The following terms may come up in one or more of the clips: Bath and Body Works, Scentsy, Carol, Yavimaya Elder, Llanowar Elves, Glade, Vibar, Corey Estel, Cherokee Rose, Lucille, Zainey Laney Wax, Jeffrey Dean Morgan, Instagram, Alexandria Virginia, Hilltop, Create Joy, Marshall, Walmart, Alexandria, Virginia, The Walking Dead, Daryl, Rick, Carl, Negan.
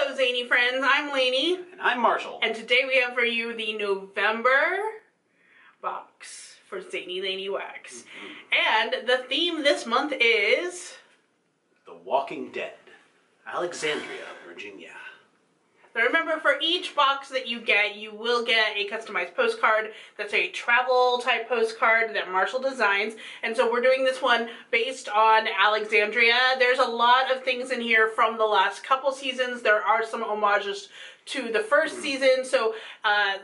Hello Zany friends, I'm Laney. And I'm Marshall. And today we have for you the November box for Zainey Laney Wax. And the theme this month is... The Walking Dead. Alexandria, Virginia. Now remember, for each box that you get, you will get a customized postcard that's a travel type postcard that Marshall designs. And so we're doing this one based on Alexandria. There's a lot of things in here from the last couple seasons. There are some homages to the first season, so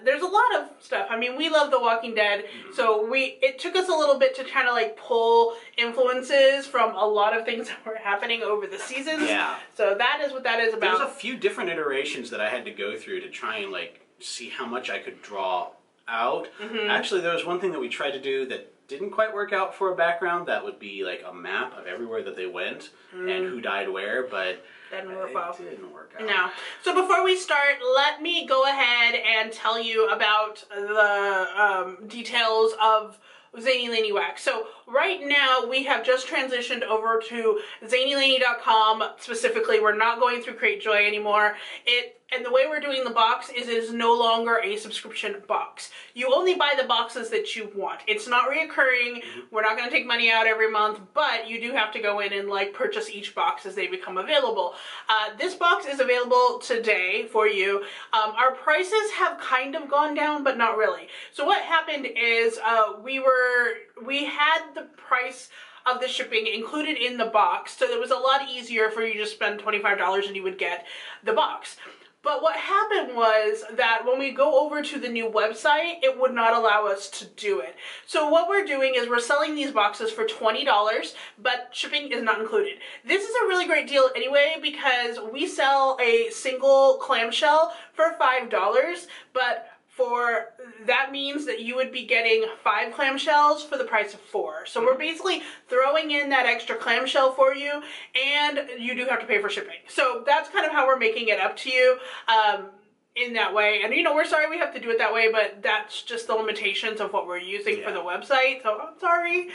there's a lot of stuff. I mean, we love The Walking Dead, so it took us a little bit to kind of like pull influences from a lot of things that were happening over the seasons. Yeah. So that is what that is about. There's a few different iterations that I had to go through to try and like see how much I could draw out. Actually, there was one thing that we tried to do that didn't quite work out for a background. That would be like a map of everywhere that they went and who died where, but it didn't work out. No. So before we start, let me go ahead and tell you about the details of Zainey Laney Wax. So right now we have just transitioned over to ZaneyLaney.com specifically. We're not going through Create Joy anymore. And the way we're doing the box is it is no longer a subscription box. You only buy the boxes that you want. It's not reoccurring. We're not going to take money out every month, but you do have to go in and like purchase each box as they become available. This box is available today for you. Our prices have kind of gone down, but not really. So what happened is we had the price of the shipping included in the box, so it was a lot easier for you to spend $25 and you would get the box. But what happened was that when we go over to the new website, it would not allow us to do it. So what we're doing is we're selling these boxes for $20, but shipping is not included. This is a really great deal anyway, because we sell a single clamshell for $5, but that means that you would be getting 5 clamshells for the price of 4. So we're basically throwing in that extra clamshell for you, and you do have to pay for shipping. So that's kind of how we're making it up to you in that way. And you know, we're sorry we have to do it that way, but that's just the limitations of what we're using for the website. So I'm sorry.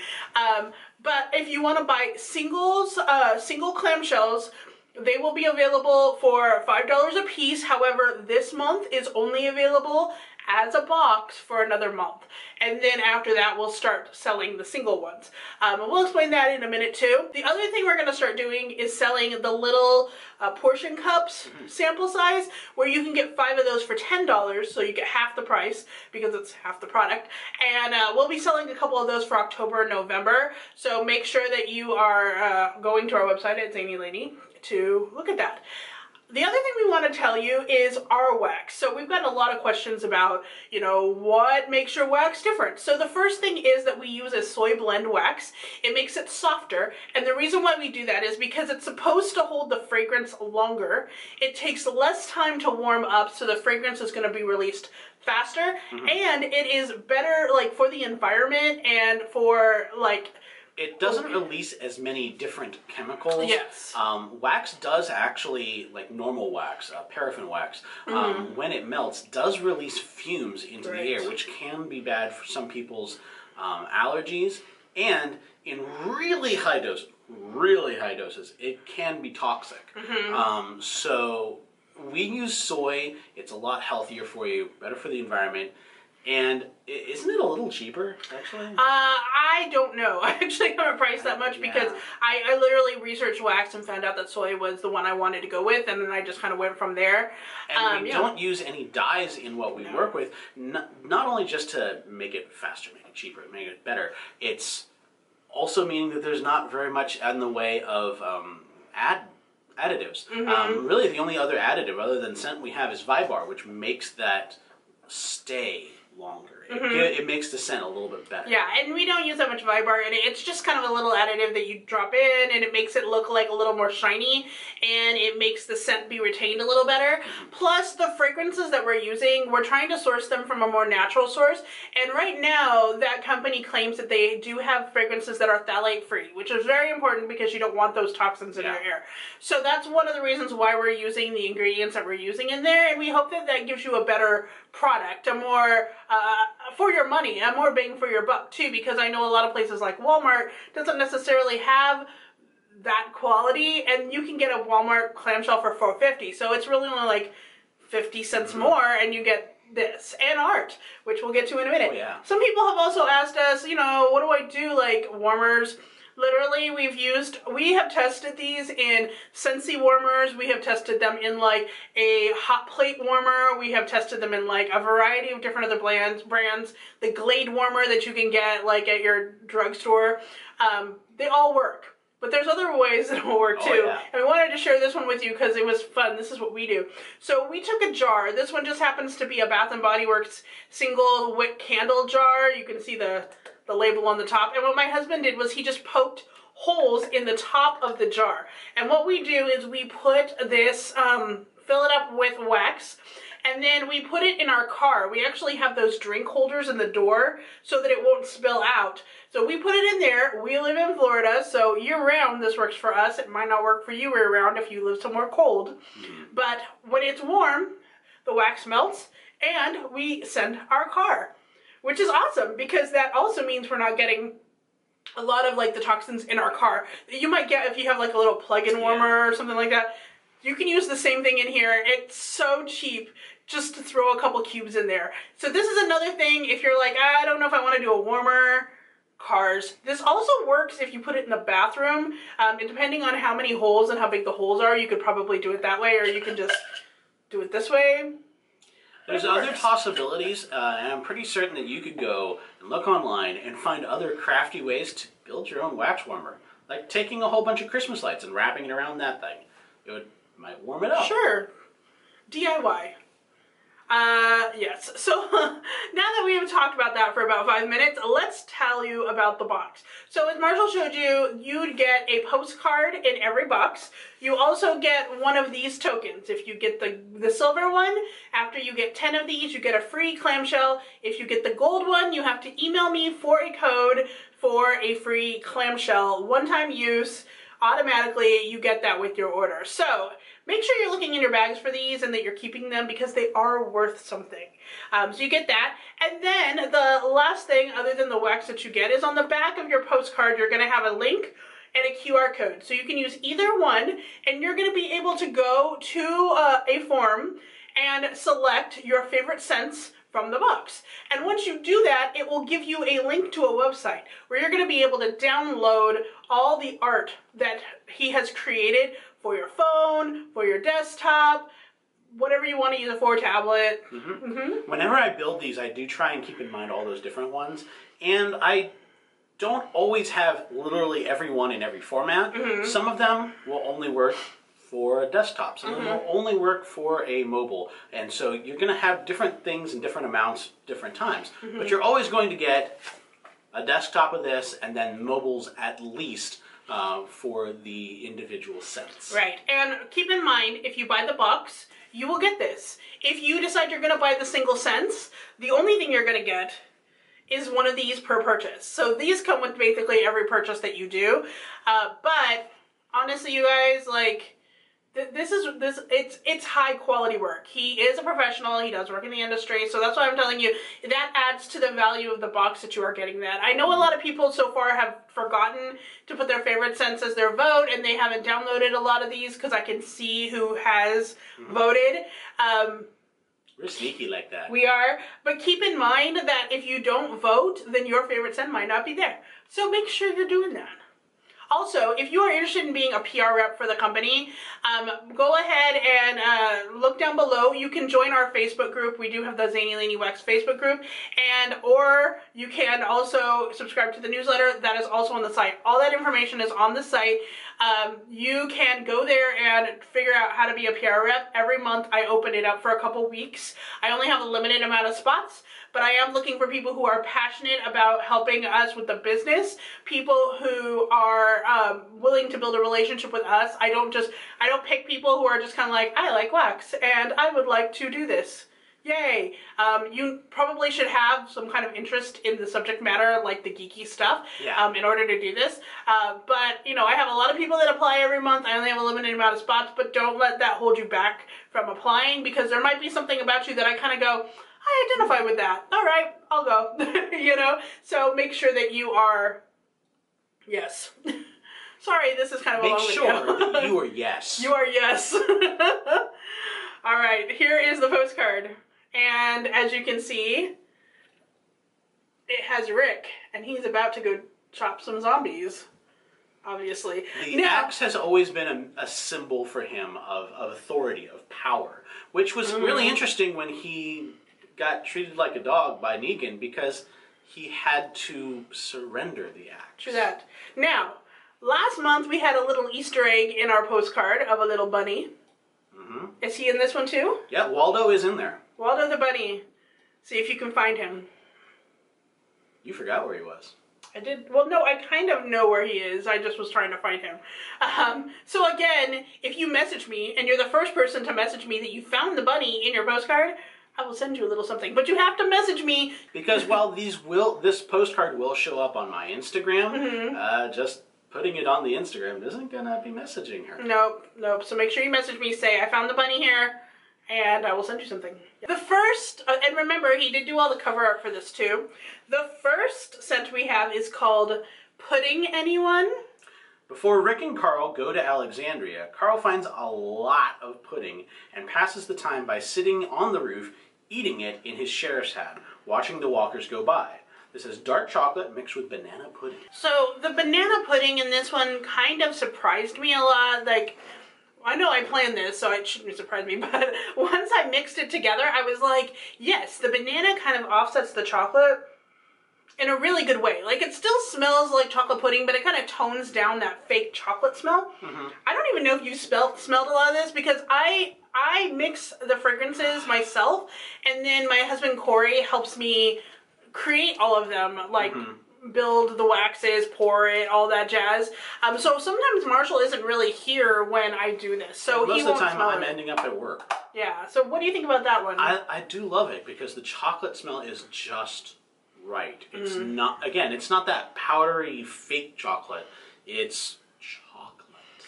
But if you want to buy singles, single clamshells, they will be available for $5 a piece. However, this month is only available as a box for another month. And then after that, we'll start selling the single ones. And we'll explain that in a minute too. The other thing we're gonna start doing is selling the little portion cups sample size, where you can get 5 of those for $10. So you get half the price because it's half the product. And we'll be selling a couple of those for October and November. So make sure that you are going to our website at Zainey Laney to look at that. The other thing we want to tell you is our wax. So we've gotten a lot of questions about, you know, what makes your wax different. So the first thing is that we use a soy blend wax. It makes it softer, and the reason why we do that is because it's supposed to hold the fragrance longer. It takes less time to warm up, so the fragrance is going to be released faster, and it is better like for the environment and for like... It doesn't release as many different chemicals. Yes. Wax does actually, like normal wax, paraffin wax, when it melts, does release fumes into the air, which can be bad for some people's allergies. And in really high doses, it can be toxic. So we use soy. It's a lot healthier for you, better for the environment. And isn't it a little cheaper, actually? I don't know. I actually haven't priced that much because I literally researched wax and found out that soy was the one I wanted to go with, and then I just kind of went from there. And we don't use any dyes in what we work with, not only just to make it faster, make it cheaper, make it better, it's also meaning that there's not very much in the way of additives. Really, the only other additive other than scent we have is Vibar, which makes that stay longer. It makes the scent a little bit better. Yeah, and we don't use that much Vibar in it. It's just kind of a little additive that you drop in, and it makes it look like a little more shiny, and it makes the scent be retained a little better. Plus, the fragrances that we're using, we're trying to source them from a more natural source, and right now, that company claims that they do have fragrances that are phthalate-free, which is very important because you don't want those toxins in your air. So that's one of the reasons why we're using the ingredients that we're using in there, and we hope that that gives you a better product, a more for your money, a more bang for your buck too, because I know a lot of places like Walmart doesn't necessarily have that quality, and you can get a Walmart clamshell for $4.50, so it's really only like 50 cents more, and you get this and art, which we'll get to in a minute. Oh, yeah. Some people have also asked us, you know, what do I do, like warmers? Literally, we have tested these in Scentsy warmers. We have tested them in like a hot plate warmer. We have tested them in like a variety of different other brands. The Glade warmer that you can get like at your drugstore. They all work. But there's other ways that it will work too. Oh, yeah. And we wanted to share this one with you because it was fun. This is what we do. So we took a jar. This one just happens to be a Bath and Body Works single wick candle jar. You can see the label on the top. And what my husband did was he just poked holes in the top of the jar. And what we do is we put this, fill it up with wax, and then we put it in our car. We actually have those drink holders in the door so that it won't spill out. So we put it in there. We live in Florida, so year-round this works for us. It might not work for you year-round if you live somewhere cold. But when it's warm, the wax melts, and we send our car, which is awesome because that also means we're not getting a lot of like the toxins in our car that you might get if you have like a little plug-in warmer or something like that. You can use the same thing in here. It's so cheap just to throw a couple cubes in there. So this is another thing if you're like, I don't know if I want to do a warmer, cars. This also works if you put it in the bathroom. And depending on how many holes and how big the holes are, you could probably do it that way, or you can just do it this way. There's other possibilities, and I'm pretty certain that you could go and look online and find other crafty ways to build your own wax warmer. Like taking a whole bunch of Christmas lights and wrapping it around that thing. It would might warm it up. Sure. DIY. Yes. So now that we have talked about that for about 5 minutes, let's tell you about the box. So as Marshall showed you, you'd get a postcard in every box. You also get one of these tokens. If you get the silver one, after you get 10 of these, you get a free clamshell. If you get the gold one, you have to email me for a code for a free clamshell. One-time use. Automatically you get that with your order. So make sure you're looking in your bags for these and that you're keeping them because they are worth something. So you get that. And then the last thing other than the wax that you get is on the back of your postcard, you're going to have a link and a QR code. So you can use either one and you're going to be able to go to a form and select your favorite scents from the box. And once you do that, it will give you a link to a website where you're going to be able to download all the art that he has created for your phone, for your desktop, whatever you want to use it for, tablet. Whenever I build these, I do try and keep in mind all those different ones. And I don't always have literally every one in every format. Some of them will only work for a desktop, some of them will only work for a mobile, and so you're going to have different things in different amounts, different times. But you're always going to get a desktop of this, and then mobiles at least for the individual scents. Right, and keep in mind, if you buy the box, you will get this. If you decide you're going to buy the single scents, the only thing you're going to get is one of these per purchase. So these come with basically every purchase that you do. But honestly, you guys, like, it's high quality work. He is a professional. He does work in the industry. So that's why I'm telling you that adds to the value of the box that you are getting that. I know a lot of people so far have forgotten to put their favorite scents as their vote, and they haven't downloaded a lot of these because I can see who has voted. We're sneaky like that. We are. But keep in mind that if you don't vote, then your favorite scent might not be there. So make sure you're doing that. Also, if you are interested in being a PR rep for the company, go ahead and look down below. You can join our Facebook group. We do have the Zainey Laney Wax Facebook group, or you can also subscribe to the newsletter. That is also on the site. All that information is on the site. You can go there and figure out how to be a PR rep. Every month I open it up for a couple weeks. I only have a limited amount of spots, but I am looking for people who are passionate about helping us with the business, people who are willing to build a relationship with us. I don't pick people who are just kind of like, I like wax and I would like to do this. Yay. You probably should have some kind of interest in the subject matter, like the geeky stuff, in order to do this. But, you know, I have a lot of people that apply every month. I only have a limited amount of spots, but don't let that hold you back from applying, because there might be something about you that I kind of go, I identify with that. All right, I'll go, you know? So make sure that you are, yes. Sorry, this is kind of a long video. That you are yes. You are yes. All right, here is the postcard. And as you can see, it has Rick, and he's about to go chop some zombies, obviously. The axe has always been a symbol for him of authority, of power, which was really interesting when he got treated like a dog by Negan because he had to surrender the axe. True that. Now, last month we had a little Easter egg in our postcard of a little bunny. Is he in this one too? Yeah, Waldo is in there. Waldo the bunny. See if you can find him. You forgot where he was. I did. Well, no, I kind of know where he is. I just was trying to find him. So again, if you message me, and you're the first person to message me that you found the bunny in your postcard, I will send you a little something. But you have to message me. Because while these will, this postcard will show up on my Instagram, just putting it on the Instagram isn't going to be messaging her. Nope, nope. So make sure you message me, say, I found the bunny here, and I will send you something. The first, and remember, he did do all the cover art for this too. The first scent we have is called Pudding Anyone. Before Rick and Carl go to Alexandria, Carl finds a lot of pudding and passes the time by sitting on the roof, eating it in his sheriff's hat, watching the walkers go by. This is dark chocolate mixed with banana pudding. So the banana pudding in this one kind of surprised me a lot. Like, I know I planned this, so it shouldn't surprise me, but once I mixed it together, I was like, yes, the banana kind of offsets the chocolate in a really good way. Like, it still smells like chocolate pudding, but it kind of tones down that fake chocolate smell. I don't even know if you smelled a lot of this, because I mix the fragrances myself, and then my husband Corey helps me create all of them, like build the waxes, pour it, all that jazz. So sometimes Marshall isn't really here when I do this, so most of the time I'm ending up at work. Yeah, so what do you think about that one? I do love it because the chocolate smell is just right. It's not, again, it's not that powdery fake chocolate, it's chocolate.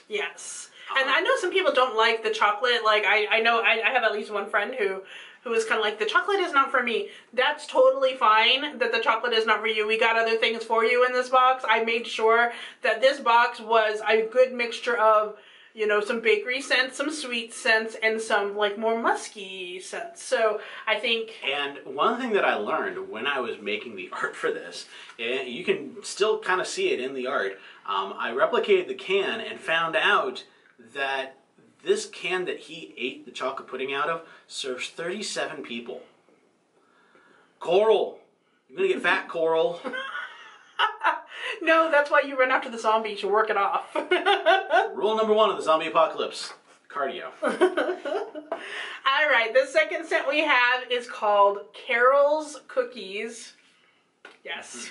Yes, and I know some people don't like the chocolate. Like, I know I have at least one friend who was kind of like, the chocolate is not for me. That's totally fine that the chocolate is not for you. We got other things for you in this box. I made sure that this box was a good mixture of, you know, some bakery scents, some sweet scents, and some like more musky scents. So I think... And one thing that I learned when I was making the art for this, and you can still kind of see it in the art, I replicated the can and found out that this can that he ate the chocolate pudding out of serves 37 people. Coral. You're going to get fat, Coral. No, that's why you run after the zombies. You work it off. Rule number one of the zombie apocalypse. Cardio. All right. The second scent we have is called Carol's Cookies. Yes.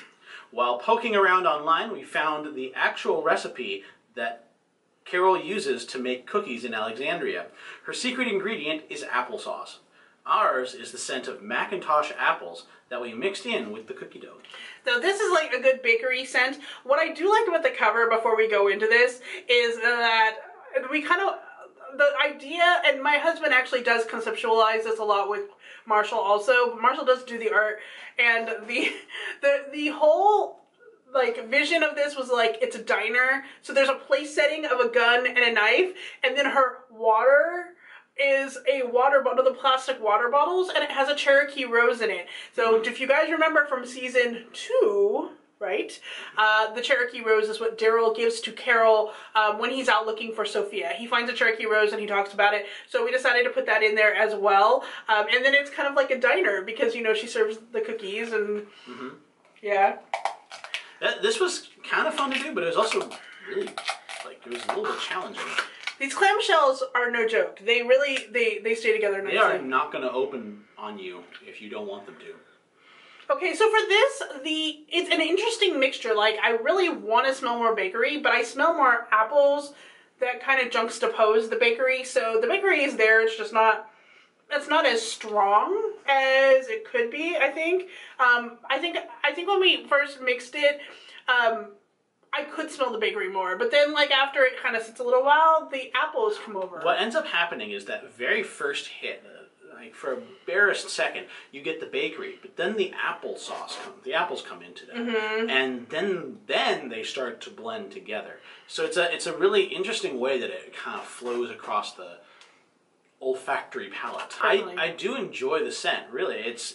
While poking around online, we found the actual recipe that Carol uses to make cookies in Alexandria. Her secret ingredient is applesauce. Ours is the scent of Macintosh apples that we mixed in with the cookie dough. So this is like a good bakery scent. What I do like about the cover, before we go into this, is that we kind of... The idea, and my husband actually does conceptualize this a lot with Marshall also. Marshall does do the art, and the whole... like vision of this was like, it's a diner, so there's a place setting of a gun and a knife, and then her water is a water bottle, the plastic water bottles, and it has a Cherokee Rose in it. So if you guys remember from season 2, right, the Cherokee Rose is what Daryl gives to Carol when he's out looking for Sophia. He finds a Cherokee Rose and he talks about it, so we decided to put that in there as well. And then it's kind of like a diner because, you know, she serves the cookies and yeah. This was kind of fun to do, but it was also really, like, it was a little bit challenging. These clamshells are no joke. They really, they stay together nicely. They are not going to open on you if you don't want them to. Okay, so for this, it's an interesting mixture. Like, I really want to smell more bakery, but I smell more apples that kind of juxtapose the bakery. So the bakery is there, it's just not... It's not as strong as it could be, I think. I think when we first mixed it, I could smell the bakery more, but then like after it kind of sits a little while, the apples come over. What ends up happening is that very first hit, Like for a barest second, you get the bakery, but then the apples come into that, and then they start to blend together. So it's a really interesting way that it kind of flows across the olfactory palate. I do enjoy the scent. Really, it's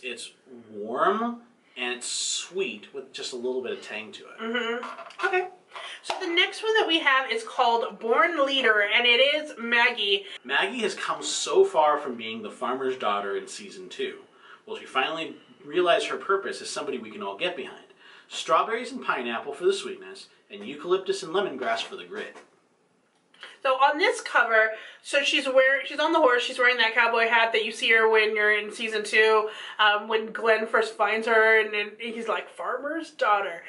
warm and it's sweet with just a little bit of tang to it. Okay. So the next one that we have is called Born Leader, and it is Maggie. Maggie has come so far from being the farmer's daughter in season 2. Well, she finally realized her purpose as somebody we can all get behind. Strawberries and pineapple for the sweetness, and eucalyptus and lemongrass for the grit. So on this cover, so she's on the horse, she's wearing that cowboy hat that you see her when you're in season 2, when Glenn first finds her, and he's like, farmer's daughter.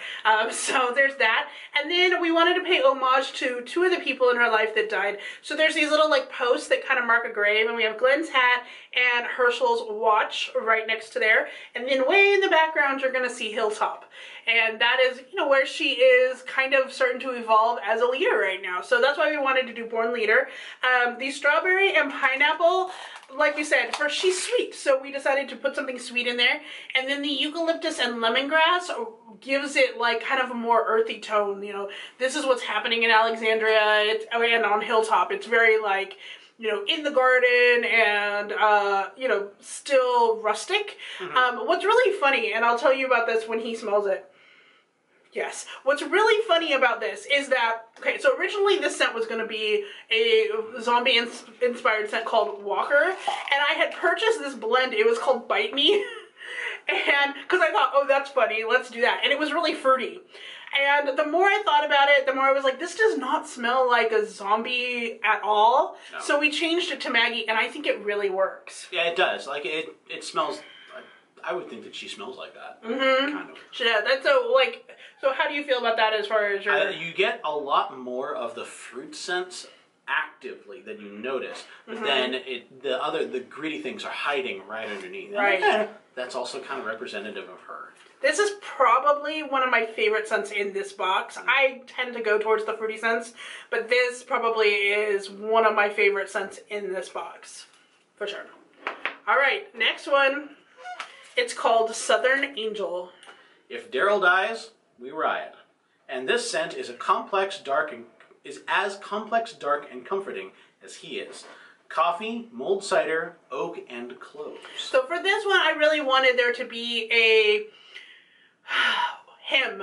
So there's that. And then we wanted to pay homage to two of the people in her life that died. So there's these little like posts that kind of mark a grave, and we have Glenn's hat and Herschel's watch right next to there. And then way in the background, you're gonna see Hilltop. And that is, you know, where she is kind of starting to evolve as a leader right now. So that's why we wanted to do Born Leader. The strawberry and pineapple, like we said, first she's sweet, so we decided to put something sweet in there. And then the eucalyptus and lemongrass gives it like kind of a more earthy tone. You know, this is what's happening in Alexandria and on Hilltop. It's very like, you know, in the garden and, you know, still rustic. What's really funny, and I'll tell you about this when he smells it. Yes. What's really funny about this is that, okay, so originally this scent was going to be a zombie inspired scent called Walker, and I had purchased this blend. It was called Bite Me, and because I thought, oh, that's funny, let's do that. And it was really fruity. And the more I thought about it, the more I was like, this does not smell like a zombie at all. No. So we changed it to Maggie, and I think it really works. Yeah, it does. Like, it smells... I would think that she smells like that. Kind of. Yeah, that's so like. So how do you feel about that as far as your? You get a lot more of the fruit scents actively than you notice, but then the gritty things are hiding right underneath. And right. That's also kind of representative of her. This is probably one of my favorite scents in this box. I tend to go towards the fruity scents, but this probably is one of my favorite scents in this box, for sure. All right, next one. It's called Southern Angel. If Daryl dies, we riot. And this scent is as complex, dark, and comforting as he is. Coffee, mulled cider, oak, and cloves. So for this one, I really wanted there to be a him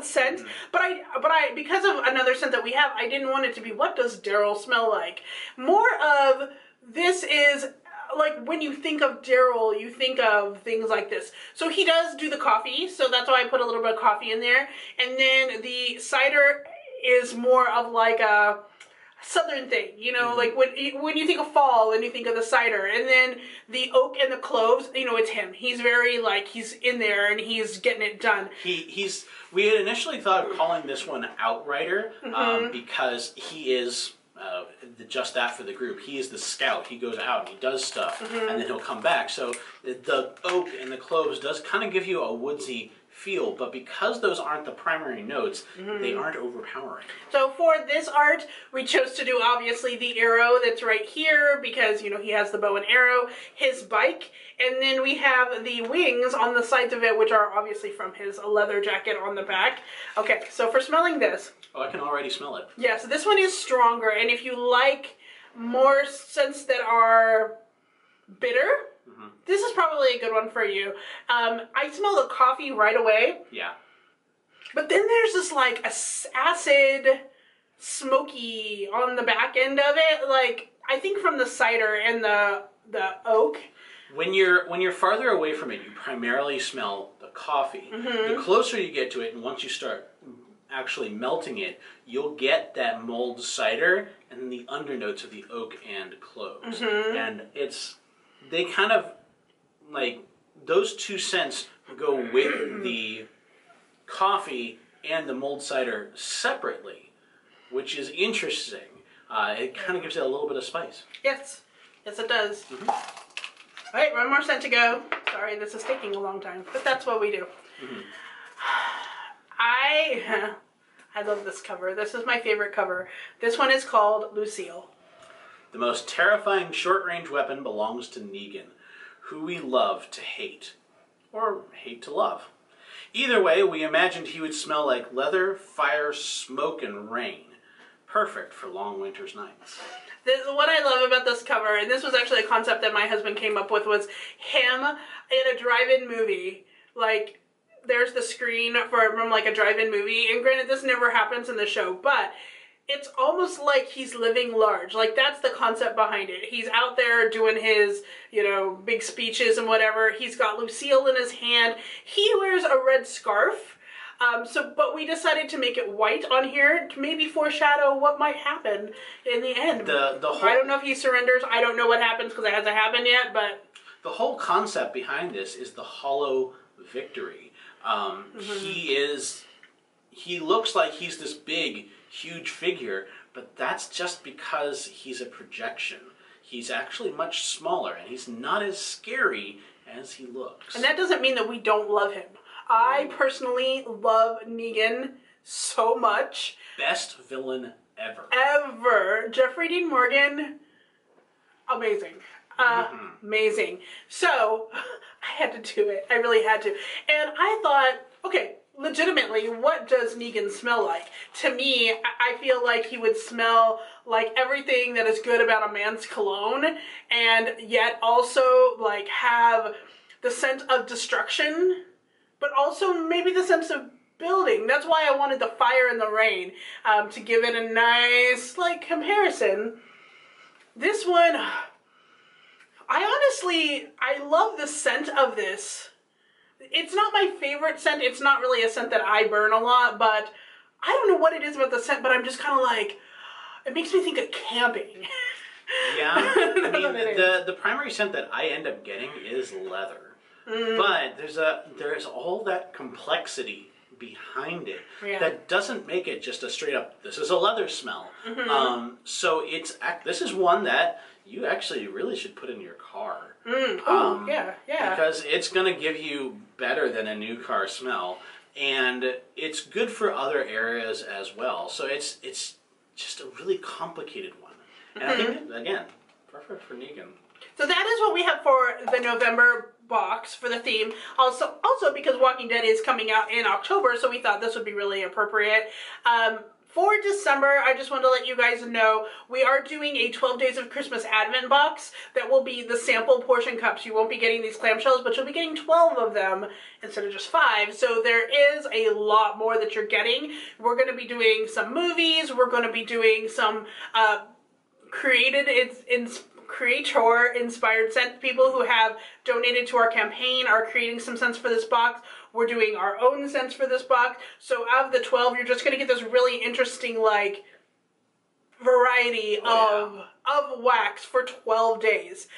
scent, but I because of another scent that we have, I didn't want it to be what does Daryl smell like. More of this is. Like, when you think of Daryl, you think of things like this. So he does do the coffee, so that's why I put a little bit of coffee in there. And then the cider is more of like a southern thing, you know, like when you think of fall and you think of the cider. And then the oak and the cloves, you know, it's him. He's very, like, he's in there and he's getting it done. We had initially thought of calling this one Outrider because he is... just that for the group. He is the scout. He goes out and he does stuff, and then he'll come back. So the oak and the cloves does kind of give you a woodsy feel, but because those aren't the primary notes, they aren't overpowering. So for this art, we chose to do obviously the arrow that's right here because, you know, he has the bow and arrow, his bike, and then we have the wings on the sides of it, which are obviously from his leather jacket on the back. Okay, so for smelling this. Oh, I can already smell it. Yeah, so this one is stronger, and if you like more scents that are bitter, this is probably a good one for you. I smell the coffee right away. Yeah. But then there's this like acid, smoky on the back end of it. Like I think from the cider and the oak. When you're farther away from it, you primarily smell the coffee. The closer you get to it, and once you start actually melting it, you'll get that mulled cider and then the undernotes of the oak and cloves. And it's. They kind of, like, those two scents go with the coffee and the mulled cider separately, which is interesting. It kind of gives it a little bit of spice. Yes. Yes, it does. All right, one more scent to go. Sorry, this is taking a long time, but that's what we do. I love this cover. This is my favorite cover. This one is called Lucille. The most terrifying short-range weapon belongs to Negan, who we love to hate, or hate to love. Either way, we imagined he would smell like leather, fire, smoke, and rain. Perfect for long winter's nights. What I love about this cover, and this was actually a concept that my husband came up with, was him in a drive-in movie. Like, there's the screen from like a drive-in movie, and granted this never happens in the show, but it's almost like he's living large. Like, that's the concept behind it. He's out there doing his, you know, big speeches and whatever. He's got Lucille in his hand. He wears a red scarf. But we decided to make it white on here to maybe foreshadow what might happen in the end. I don't know if he surrenders. I don't know what happens because it hasn't happened yet, but the whole concept behind this is the hollow victory. He looks like he's this big, huge figure, but that's just because he's a projection. He's actually much smaller, and he's not as scary as he looks. And that doesn't mean that we don't love him. I personally love Negan so much. Best villain ever. Ever. Jeffrey Dean Morgan, amazing. Amazing. So, I had to do it. I really had to. And I thought, okay, legitimately, what does Negan smell like? To me, I feel like he would smell like everything that is good about a man's cologne, and yet also like have the scent of destruction, but also maybe the sense of building. That's why I wanted the fire and the rain, to give it a nice, like, comparison. This one, I love the scent of this. It's not my favorite scent. It's not really a scent that I burn a lot, but I don't know what it is about the scent, but I'm just kind of like, it makes me think of camping. Yeah, I mean, the primary scent that I end up getting is leather. But there's all that complexity behind it that doesn't make it just a straight up, this is a leather smell. So this is one that you actually really should put in your car. Because it's going to give you better than a new car smell, and it's good for other areas as well. So it's just a really complicated one. And I think, again, perfect for Negan. So that is what we have for the November box for the theme. Also because Walking Dead is coming out in October, so we thought this would be really appropriate. For December, I just want to let you guys know we are doing a 12 Days of Christmas Advent box that will be the sample portion cups. You won't be getting these clamshells, but you'll be getting 12 of them instead of just 5. So there is a lot more that you're getting. We're going to be doing some movies. We're going to be doing some Create Joy inspired scent. People who have donated to our campaign are creating some scents for this box. We're doing our own scents for this box. So out of the 12, you're just going to get this really interesting, like, variety of wax for 12 days.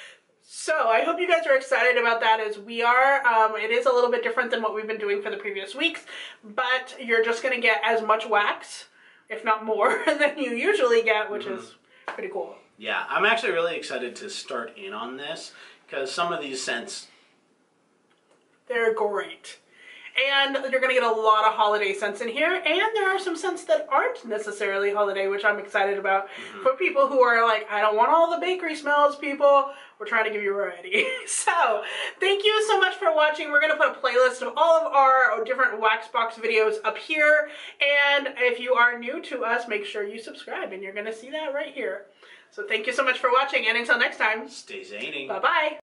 So I hope you guys are excited about that as we are. It is a little bit different than what we've been doing for the previous weeks, but you're just going to get as much wax, if not more, than you usually get, which is pretty cool. Yeah, I'm actually really excited to start in on this because some of these scents, they're great. And you're going to get a lot of holiday scents in here. And there are some scents that aren't necessarily holiday, which I'm excited about. For people who are like, I don't want all the bakery smells, people. We're trying to give you variety. So thank you so much for watching. We're going to put a playlist of all of our different wax box videos up here. And if you are new to us, make sure you subscribe. And you're going to see that right here. So thank you so much for watching. And until next time, stay zany. Bye-bye.